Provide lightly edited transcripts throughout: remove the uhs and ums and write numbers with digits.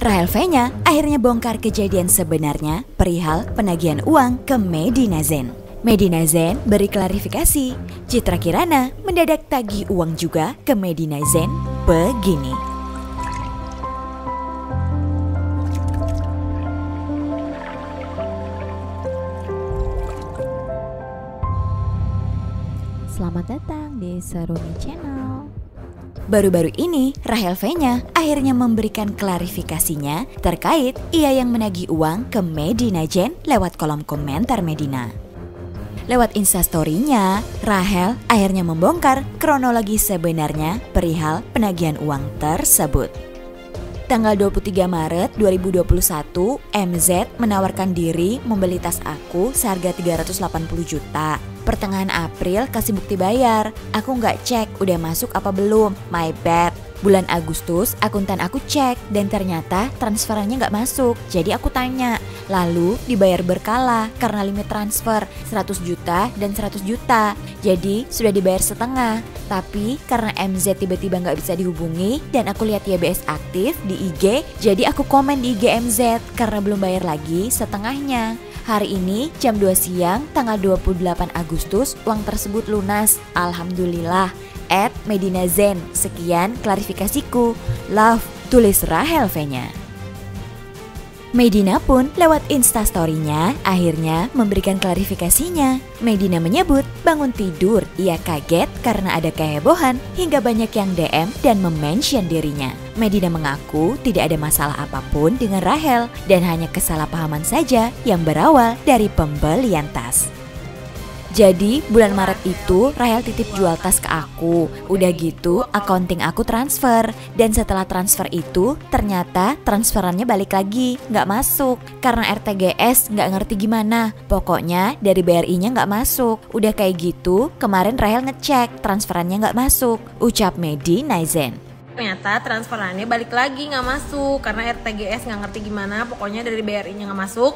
Rachel Venya akhirnya bongkar kejadian sebenarnya perihal penagihan uang ke Medina Zein. Medina Zein beri klarifikasi, Citra Kirana mendadak tagih uang juga ke Medina Zein begini. Selamat datang di Seru Nih Channel. Baru-baru ini, Rachel Venya akhirnya memberikan klarifikasinya terkait ia yang menagih uang ke Medina Zein lewat kolom komentar Medina. Lewat instastory-nya, Rachel akhirnya membongkar kronologi sebenarnya perihal penagihan uang tersebut. Tanggal 23 Maret 2021, MZ menawarkan diri membeli tas aku seharga 380 juta. Pertengahan April kasih bukti bayar, aku nggak cek udah masuk apa belum, my bad. Bulan Agustus akuntan aku cek dan ternyata transferannya nggak masuk, jadi aku tanya. Lalu dibayar berkala karena limit transfer 100 juta dan 100 juta, jadi sudah dibayar setengah. Tapi karena MZ tiba-tiba nggak bisa dihubungi dan aku lihat YBS aktif di IG, jadi aku komen di IG MZ karena belum bayar lagi setengahnya. Hari ini jam 2 siang tanggal 28 Agustus uang tersebut lunas. Alhamdulillah. @Medina Zein. Sekian klarifikasiku. Love, tulis Rachel Venya. Medina pun lewat instastory-nya akhirnya memberikan klarifikasinya. Medina menyebut bangun tidur ia kaget karena ada kehebohan hingga banyak yang DM dan mention dirinya. Medina mengaku tidak ada masalah apapun dengan Rachel dan hanya kesalahpahaman saja yang berawal dari pembelian tas. Jadi bulan Maret itu Rachel titip jual tas ke aku, udah gitu accounting aku transfer. Dan setelah transfer itu ternyata transferannya balik lagi, nggak masuk. Karena RTGS nggak ngerti gimana, pokoknya dari BRI-nya nggak masuk. Udah kayak gitu kemarin Rachel ngecek transferannya nggak masuk, ucap Medina Zein. Ternyata transferannya balik lagi nggak masuk karena RTGS nggak ngerti gimana, pokoknya dari BRI-nya nggak masuk.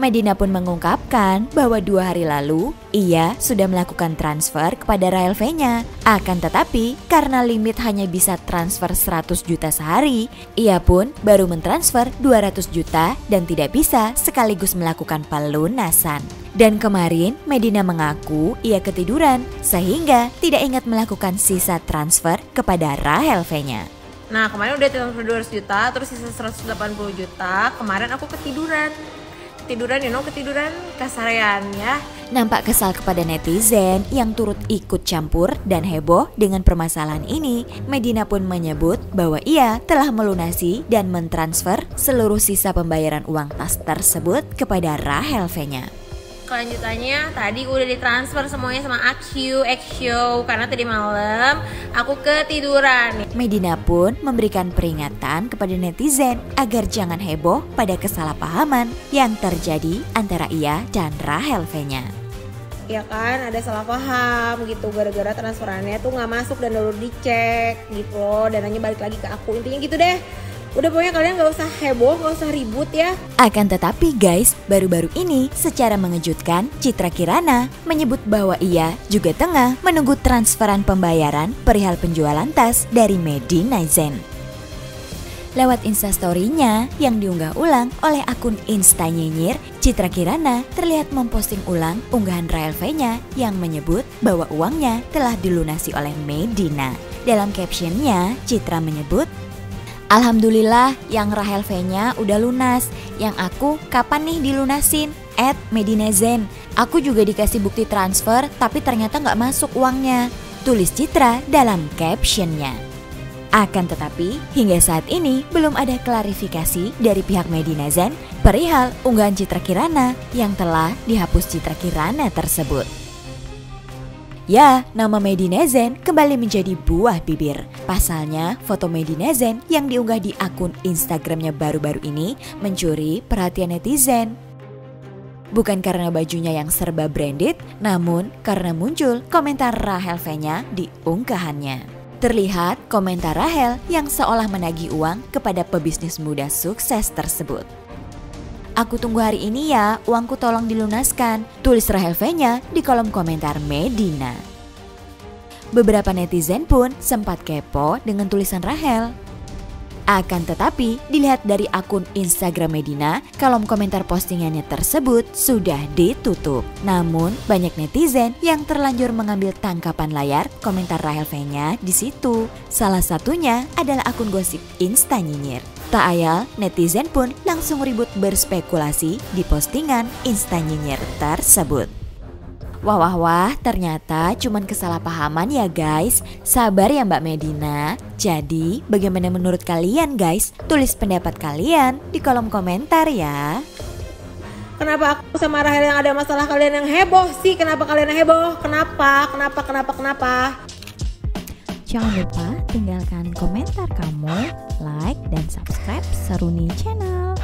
Medina pun mengungkapkan bahwa 2 hari lalu ia sudah melakukan transfer kepada Rachel Venya. Akan tetapi karena limit hanya bisa transfer 100 juta sehari, ia pun baru mentransfer 200 juta dan tidak bisa sekaligus melakukan pelunasan. Dan kemarin Medina mengaku ia ketiduran sehingga tidak ingat melakukan sisa transfer kepada Rachel Venya. Nah, kemarin udah transfer 200 juta terus sisa 180 juta, kemarin aku ketiduran. Ketiduran kasarean ya. Nampak kesal kepada netizen yang turut ikut campur dan heboh dengan permasalahan ini, Medina pun menyebut bahwa ia telah melunasi dan mentransfer seluruh sisa pembayaran uang tas tersebut kepada Rachel Venya. Kelanjutannya tadi udah ditransfer semuanya sama Akyu karena tadi malam aku ketiduran. Medina pun memberikan peringatan kepada netizen agar jangan heboh pada kesalahpahaman yang terjadi antara ia dan Rachel Venya. Ya kan, ada salah paham gitu gara-gara transferannya tuh nggak masuk dan baru dicek gitu loh, dananya balik lagi ke aku, intinya gitu deh. Udah pokoknya kalian gak usah heboh, gak usah ribut ya. Akan tetapi guys, baru-baru ini secara mengejutkan Citra Kirana menyebut bahwa ia juga tengah menunggu transferan pembayaran perihal penjualan tas dari Medina Zein. Lewat instastory-nya yang diunggah ulang oleh akun Insta Nyinyir, Citra Kirana terlihat memposting ulang unggahan Rachel Venya yang menyebut bahwa uangnya telah dilunasi oleh Medina. Dalam captionnya, Citra menyebut, "Alhamdulillah yang Rachel Venya udah lunas, yang aku kapan nih dilunasin? @Medina Zein. Aku juga dikasih bukti transfer tapi ternyata nggak masuk uangnya," tulis Citra dalam captionnya. Akan tetapi hingga saat ini belum ada klarifikasi dari pihak Medina Zein perihal unggahan Citra Kirana yang telah dihapus Citra Kirana tersebut. Ya, nama Medina Zein kembali menjadi buah bibir. Pasalnya, foto Medina Zein yang diunggah di akun Instagramnya baru-baru ini mencuri perhatian netizen. Bukan karena bajunya yang serba branded, namun karena muncul komentar Rachel Venya di unggahannya. Terlihat komentar Rachel yang seolah menagih uang kepada pebisnis muda sukses tersebut. "Aku tunggu hari ini ya, uangku tolong dilunaskan," tulis Rachel Venya di kolom komentar Medina. Beberapa netizen pun sempat kepo dengan tulisan Rachel. Akan tetapi, dilihat dari akun Instagram Medina, kolom komentar postingannya tersebut sudah ditutup. Namun, banyak netizen yang terlanjur mengambil tangkapan layar komentar Rachel Venya di situ. Salah satunya adalah akun gosip Insta Nyinyir. Tak ayal, netizen pun langsung ribut berspekulasi di postingan Insta Nyinyir tersebut. Wah, ternyata cuman kesalahpahaman ya guys. Sabar ya Mbak Medina. Jadi, bagaimana menurut kalian guys? Tulis pendapat kalian di kolom komentar ya. Kenapa aku sama Rachel yang ada masalah, kalian yang heboh sih? Kenapa kalian yang heboh? Kenapa? Jangan lupa tinggalkan komentar kamu, like dan subscribe Seru Nih Channel.